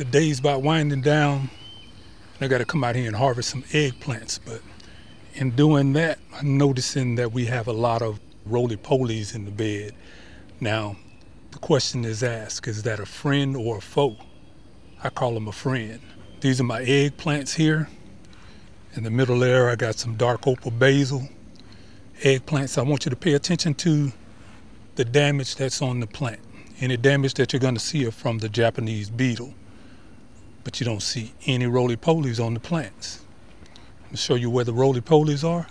The day's about winding down. I got to come out here and harvest some eggplants, but in doing that, I'm noticing that we have a lot of roly-polies in the bed. Now, the question is asked, is that a friend or a foe? I call them a friend. These are my eggplants here. In the middle there, I got some dark opal basil eggplants. I want you to pay attention to the damage that's on the plant. Any damage that you're going to see are from the Japanese beetle. But you don't see any roly-polies on the plants. Let me show you where the roly-polies are.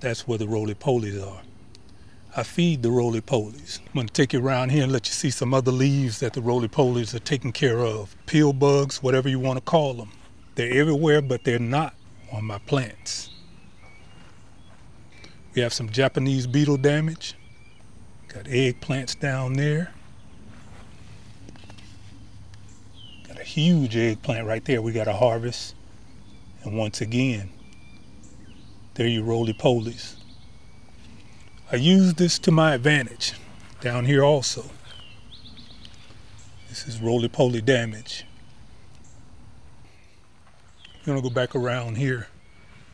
That's where the roly-polies are. I feed the roly-polies. I'm gonna take you around here and let you see some other leaves that the roly-polies are taking care of. Pill bugs, whatever you wanna call them. They're everywhere, but they're not on my plants. We have some Japanese beetle damage. Got eggplants down there. Huge eggplant right there we got to harvest. And once again, there you roly-polies. I use this to my advantage down here also. This is roly-poly damage. I'm going to go back around here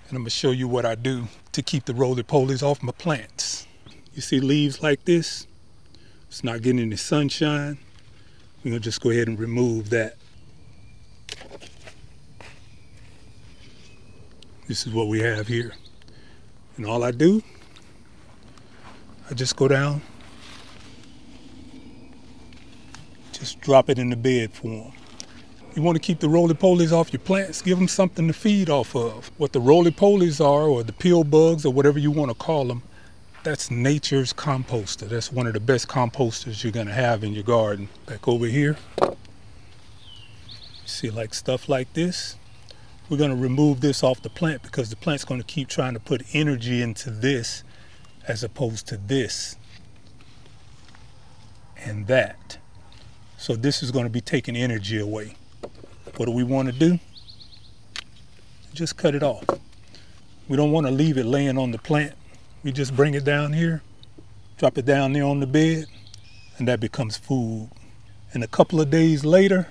and I'm going to show you what I do to keep the roly-polies off my plants. You see leaves like this? It's not getting any sunshine. We're going to just go ahead and remove that. This is what we have here. And all I do, I just go down, just drop it in the bed for them. You want to keep the roly-polies off your plants, give them something to feed off of. What the roly-polies are, or the pill bugs, or whatever you want to call them, that's nature's composter. That's one of the best composters you're going to have in your garden. Back over here, you see like stuff like this. We're going to remove this off the plant because the plant's going to keep trying to put energy into this as opposed to this and that. So this is going to be taking energy away. What do we want to do? Just cut it off. We don't want to leave it laying on the plant. We just bring it down here, drop it down there on the bed, and that becomes food. And a couple of days later,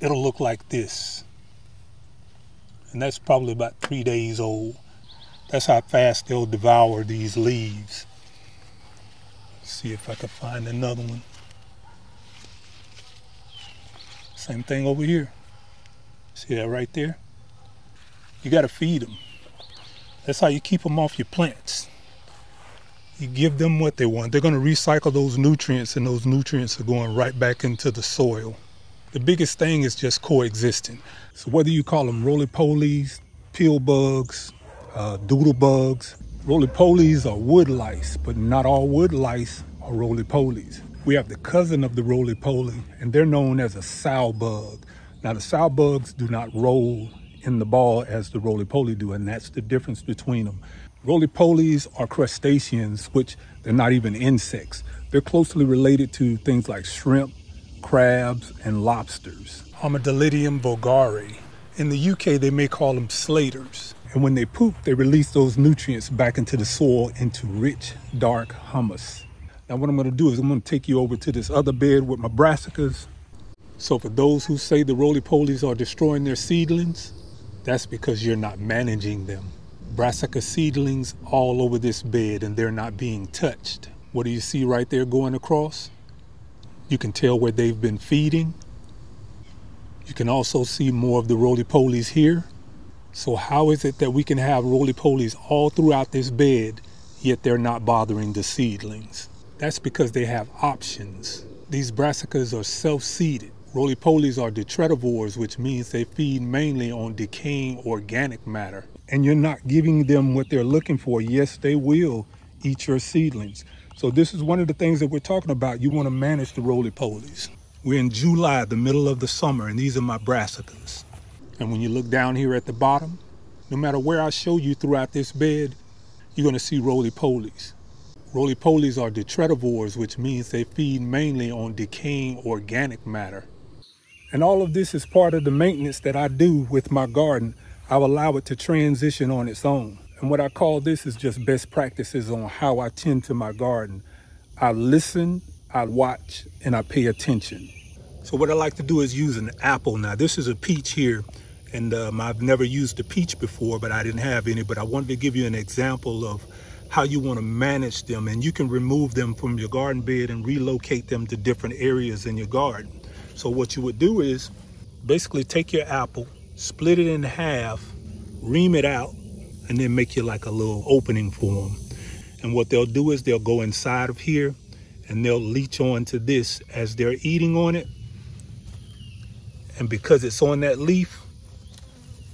it'll look like this. And that's probably about 3 days old. That's how fast they'll devour these leaves. Let's see if I can find another one. Same thing over here. See that right there? You gotta feed them. That's how you keep them off your plants. You give them what they want. They're gonna recycle those nutrients, and those nutrients are going right back into the soil. The biggest thing is just coexisting. So whether you call them roly-polies, pill bugs, doodle bugs, roly-polies are wood lice, but not all wood lice are roly-polies. We have the cousin of the roly-poly, and they're known as a sow bug. Now the sow bugs do not roll in the ball as the roly-poly do, and that's the difference between them. Roly-polies are crustaceans, which they're not even insects. They're closely related to things like shrimp, crabs, and lobsters. Armadillidium vulgare. In the UK, they may call them slaters. And when they poop, they release those nutrients back into the soil into rich, dark humus. Now what I'm gonna do is I'm gonna take you over to this other bed with my brassicas. So for those who say the roly-polies are destroying their seedlings, that's because you're not managing them. Brassica seedlings all over this bed, and they're not being touched. What do you see right there going across? You can tell where they've been feeding. You can also see more of the roly-polies here. So how is it that we can have roly-polies all throughout this bed, yet they're not bothering the seedlings? That's because they have options. These brassicas are self-seeded. Roly-polies are detritivores, which means they feed mainly on decaying organic matter. And you're not giving them what they're looking for. Yes, they will eat your seedlings. So this is one of the things that we're talking about. You want to manage the roly-polies. We're in July, the middle of the summer, and these are my brassicas. And when you look down here at the bottom, no matter where I show you throughout this bed, you're going to see roly-polies. Roly-polies are detritivores, which means they feed mainly on decaying organic matter. And all of this is part of the maintenance that I do with my garden. I'll allow it to transition on its own. And what I call this is just best practices on how I tend to my garden. I listen, I watch, and I pay attention. So what I like to do is use an apple. Now this is a peach here, and I've never used a peach before, but I didn't have any, but I wanted to give you an example of how you want to manage them, and you can remove them from your garden bed and relocate them to different areas in your garden. So what you would do is basically take your apple, split it in half, ream it out, and then make you like a little opening for them. And what they'll do is they'll go inside of here and they'll leech on to this as they're eating on it. And because it's on that leaf,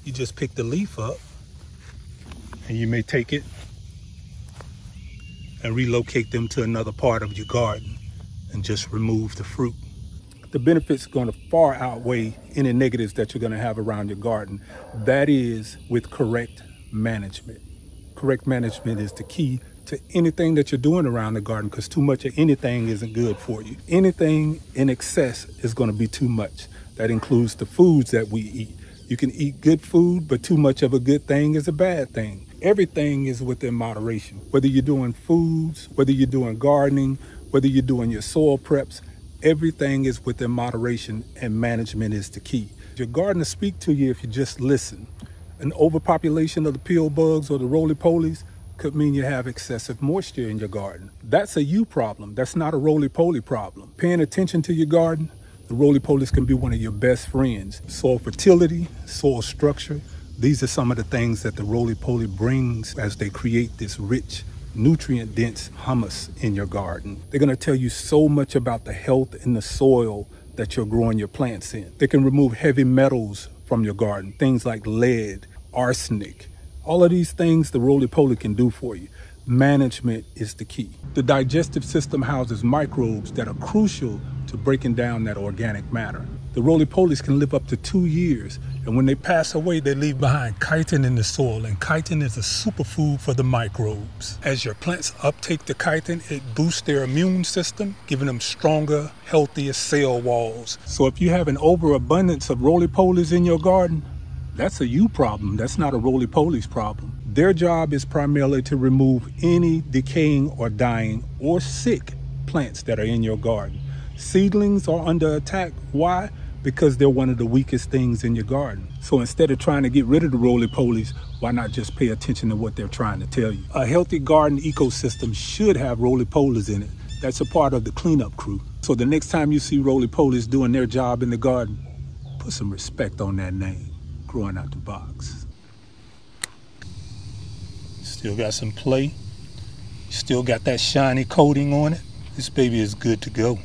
you just pick the leaf up and you may take it and relocate them to another part of your garden and just remove the fruit. The benefits are going to far outweigh any negatives that you're going to have around your garden. That is with correct management. Correct management is the key to anything that you're doing around the garden, because too much of anything isn't good for you. Anything in excess is going to be too much. That includes the foods that we eat. You can eat good food, but too much of a good thing is a bad thing. Everything is within moderation. Whether you're doing foods, whether you're doing gardening, whether you're doing your soil preps, everything is within moderation, and management is the key. Your garden will speak to you if you just listen. An overpopulation of the peel bugs or the roly-polies could mean you have excessive moisture in your garden. That's a you problem. That's not a roly-poly problem. Paying attention to your garden, the roly-polies can be one of your best friends. Soil fertility, soil structure, these are some of the things that the roly-poly brings as they create this rich, nutrient-dense humus in your garden. They're going to tell you so much about the health in the soil that you're growing your plants in. They can remove heavy metals from your garden, things like lead, arsenic. All of these things the roly-poly can do for you. Management is the key. The digestive system houses microbes that are crucial to breaking down that organic matter. The roly-polies can live up to 2 years, and when they pass away, they leave behind chitin in the soil, and chitin is a superfood for the microbes. As your plants uptake the chitin, it boosts their immune system, giving them stronger, healthier cell walls. So if you have an overabundance of roly-polies in your garden, that's a you problem. That's not a roly-polies problem. Their job is primarily to remove any decaying or dying or sick plants that are in your garden. Seedlings are under attack. Why? Because they're one of the weakest things in your garden. So instead of trying to get rid of the roly-polies, why not just pay attention to what they're trying to tell you? A healthy garden ecosystem should have roly-polies in it. That's a part of the cleanup crew. So the next time you see roly-polies doing their job in the garden, put some respect on that name, Growing Out the Box. Still got some play. Still got that shiny coating on it. This baby is good to go.